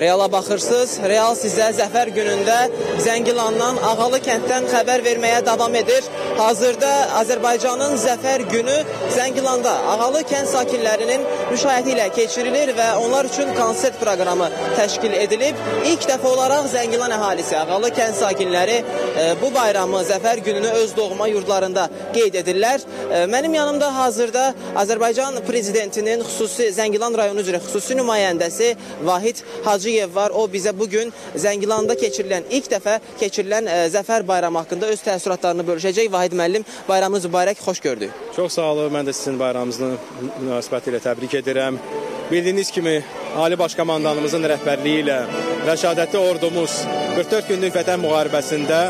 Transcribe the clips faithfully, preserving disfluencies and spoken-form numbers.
Reala baxırsınız. Real sizə Zəfər günündə Zəngilandan, Ağalı kənddən xəbər verməyə davam edir. Hazırda Azərbaycanın Zəfər günü Zəngilanda Ağalı kənd sakinlərinin müşayiəti ilə keçirilir və onlar üçün konsert proqramı təşkil edilib. İlk dəfə olaraq Zəngilan əhalisi, Ağalı kənd sakinləri bu bayramı, Zəfər gününü öz doğma yurdlarında qeyd edirlər. Mənim yanımda hazırda Azərbaycan prezidentinin xüsusi Zəngilan rayonu üzrə xüsusi nümayəndəsi Vahid Hacıyev var. O bizə bugün Zəngilanda keçirilən, ilk dəfə keçirilən Zəfər bayramı haqqında öz təəssüratlarını bölüşəcək. Vahid müəllim, bayramınız mübarək, xoş gördük. Çox sağ olun, mən də sizin bayramınızın münasibəti ilə təbrik edirəm. Bildiyiniz kimi, Ali Baş Komandanımızın rəhbərliyi ilə rəşadətli ordumuz qırx dörd günlük vətən müharibəsində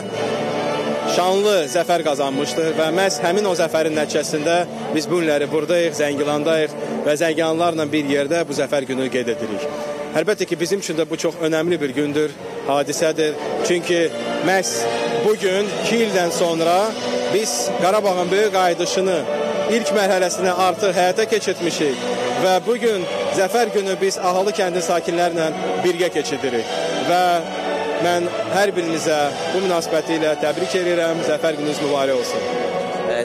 şanlı zəfər qazanmışdır və məhz həmin o zəfərin nəticəsində biz bunları buradayıq, Zəngilandayıq və Zəngilanlarla bir yerdə bu Zəfər günü qeyd edirik. Əlbəttə ki, bizim üçün də bu çox önəmli bir gündür, hadisədir. Çünki məhz bugün iki ildən sonra biz Qarabağın böyük qayıdışını, ilk mərhələsini artıq həyata keçirtmişik və bugün Zəfər günü biz Ağalı kəndi sakinlərlə birgə keçiririk və mən hər birinizə bu münasibəti ilə təbrik edirəm. Zəfər gününüz mübarək olsun.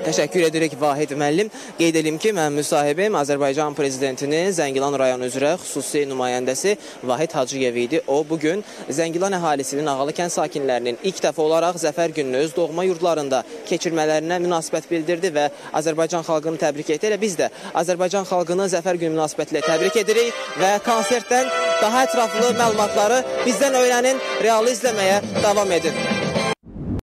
Təşəkkür edirik Vahid müəllim. Qeyd edim ki, mən müsahibim Azərbaycan prezidentinin Zəngilan rayonu üzrə xüsusi nümayəndəsi Vahid Hacıyev idi. O bugün Zəngilan əhalisinin, Ağalı kənd sakinlərinin ilk dəfə olaraq Zəfər gününü öz doğma yurdlarında keçirmələrinə münasibət bildirdi və Azərbaycan xalqını təbrik etdi. Elə biz də Azərbaycan xalqını Zəfər günü münasibətilə təbrik edirik və konsertdən daha ətraflı məlumatları bizdən öyrənin, Realı izləməyə davam edin.